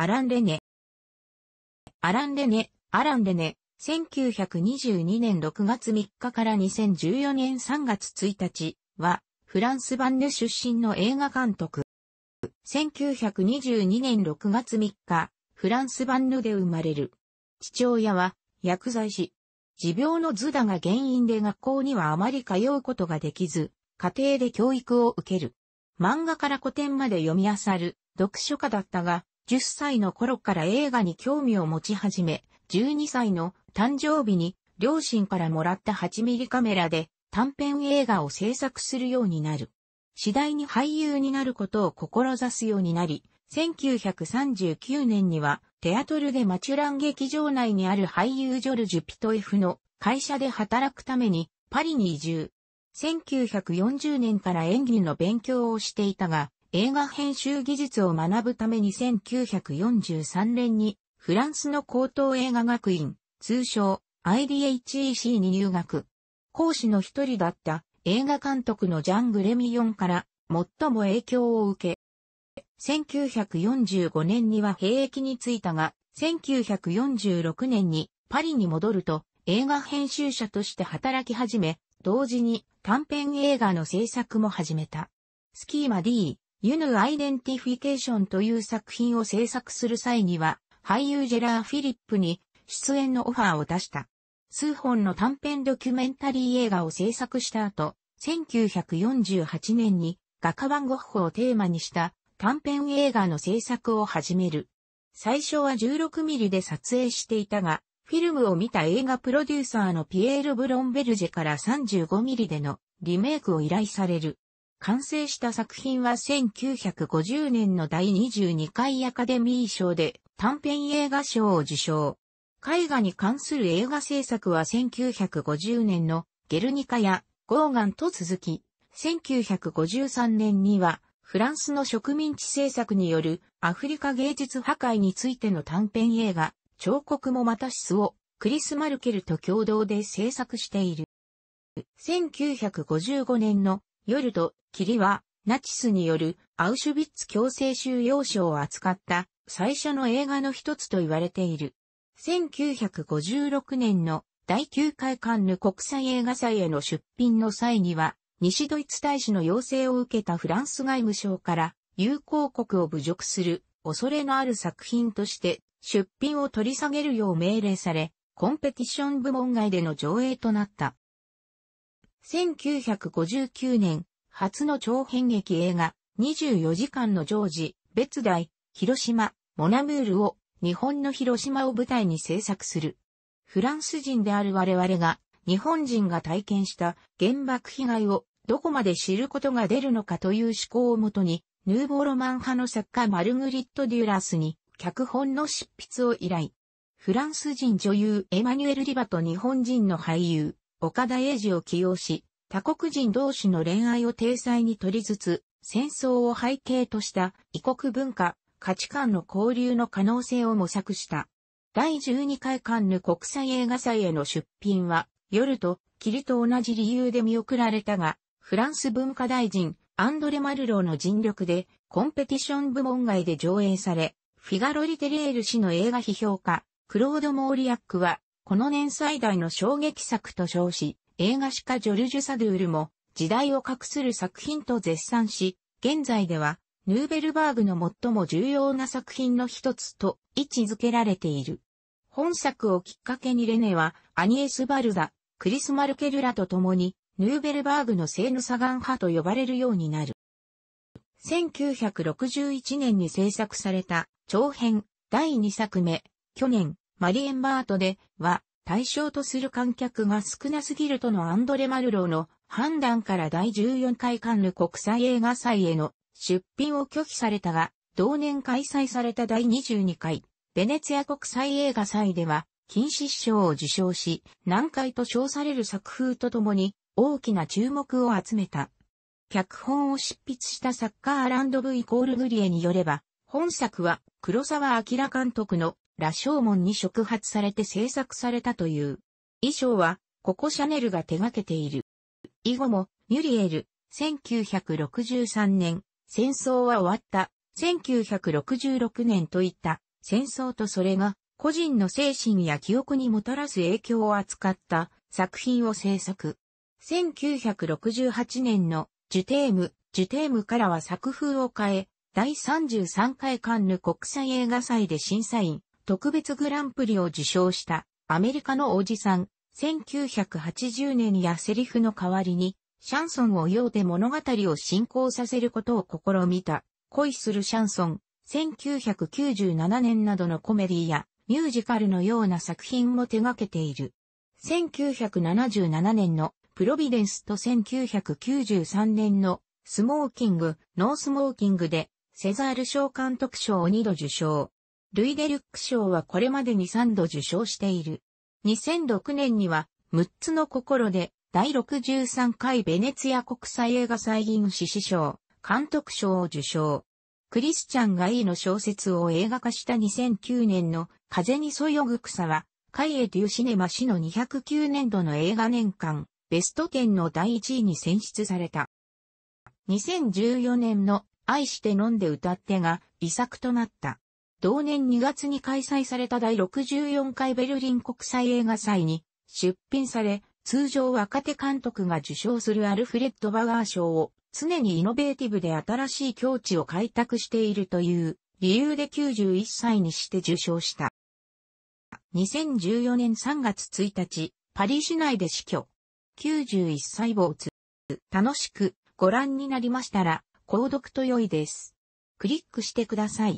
アラン・レネ、1922年6月3日から2014年3月1日は、フランス・バンヌ出身の映画監督。1922年6月3日、フランス・バンヌで生まれる。父親は、薬剤師。持病のズダが原因で学校にはあまり通うことができず、家庭で教育を受ける。漫画から古典まで読み漁る、読書家だったが、10歳の頃から映画に興味を持ち始め、12歳の誕生日に両親からもらった8ミリカメラで短編映画を制作するようになる。次第に俳優になることを志すようになり、1939年にはテアトル・デ・マチュラン劇場内にある俳優ジョルジュ・ピトエフの会社で働くためにパリに移住。1940年から演技の勉強をしていたが、映画編集技術を学ぶために1943年にフランスの高等映画学院、通称 IDHEC に入学。講師の一人だった映画監督のジャン・グレミヨンから最も影響を受け、1945年には兵役に就いたが、1946年にパリに戻ると映画編集者として働き始め、同時に短編映画の制作も始めた。スキーマ D。ユヌ・アイデンティフィケーションという作品を制作する際には、俳優ジェラー・フィリップに出演のオファーを出した。数本の短編ドキュメンタリー映画を制作した後、1948年に画家バン・ゴッホをテーマにした短編映画の制作を始める。最初は16ミリで撮影していたが、フィルムを見た映画プロデューサーのピエール・ブロンベルジェから35ミリでのリメイクを依頼される。完成した作品は1950年の第22回アカデミー賞で短編映画賞を受賞。絵画に関する映画制作は1950年のゲルニカやゴーガンと続き、1953年にはフランスの植民地政策によるアフリカ芸術破壊についての短編映画、彫刻もまた質をクリス・マルケルと共同で制作している。1955年の夜と霧は、ナチスによるアウシュビッツ強制収容所を扱った最初の映画の一つと言われている。1956年の第9回カンヌ国際映画祭への出品の際には、西ドイツ大使の要請を受けたフランス外務省から友好国を侮辱する恐れのある作品として出品を取り下げるよう命令され、コンペティション部門外での上映となった。1959年、初の長編劇映画、24時間のジョージ、別題、広島、モナムールを、日本の広島を舞台に制作する。フランス人である我々が、日本人が体験した原爆被害をどこまで知ることが出るのかという思考をもとに、ヌーボーロマン派の作家マルグリット・デュラスに、脚本の執筆を依頼。フランス人女優エマニュエル・リバと日本人の俳優。岡田英二を起用し、他国人同士の恋愛を体裁に取りつつ、戦争を背景とした異国文化、価値観の交流の可能性を模索した。第12回カンヌ国際映画祭への出品は、夜と霧と同じ理由で見送られたが、フランス文化大臣アンドレ・マルローの尽力で、コンペティション部門外で上映され、フィガロ・リテレール氏の映画批評家、クロード・モーリアックは、この年最大の衝撃作と称し、映画史家ジョルジュ・サドゥールも時代を画する作品と絶賛し、現在ではヌーベルバーグの最も重要な作品の一つと位置づけられている。本作をきっかけにレネはアニエス・バルダ、クリス・マルケルらと共にヌーベルバーグのセーヌ・サガン派と呼ばれるようになる。1961年に制作された長編第2作目、去年、マリエンバートでは対象とする観客が少なすぎるとのアンドレ・マルローの判断から第14回カンヌ国際映画祭への出品を拒否されたが、同年開催された第22回ベネツィア国際映画祭では金獅子賞を受賞し、難解と称される作風とともに大きな注目を集めた。脚本を執筆した作家アラン・ド・ヴ・グリエによれば、本作は黒澤明監督の羅生門に触発されて制作されたという。衣装は、ココ・シャネルが手掛けている。以後も、ミュリエル、1963年、戦争は終わった、1966年といった、戦争とそれが個人の精神や記憶にもたらす影響を扱った作品を制作。1968年のジュテームからは作風を変え、第33回カンヌ国際映画祭で審査員特別グランプリを受賞したアメリカのおじさん。1980年やセリフの代わりにシャンソンを用で物語を進行させることを試みた。恋するシャンソン、1997年などのコメディやミュージカルのような作品も手掛けている。1977年のプロビデンスと1993年のスモーキング、ノースモーキングでセザール賞監督賞を2度受賞。ルイ・デュック賞はこれまでに3度受賞している。2006年には6つの心で第63回ベネツィア国際映画祭銀獅子賞、監督賞を受賞。クリスチャン・ガイの小説を映画化した2009年の風にそよぐ草は、カイエ・デュ・シネマ誌の209年度の映画年間、ベスト10の第1位に選出された。2014年の愛して飲んで歌ってが遺作となった。同年2月に開催された第64回ベルリン国際映画祭に出品され、通常若手監督が受賞するアルフレッド・バガー賞を常にイノベーティブで新しい境地を開拓しているという理由で91歳にして受賞した。2014年3月1日、パリ市内で死去。91歳没。楽しくご覧になりましたら、購読と良いです。クリックしてください。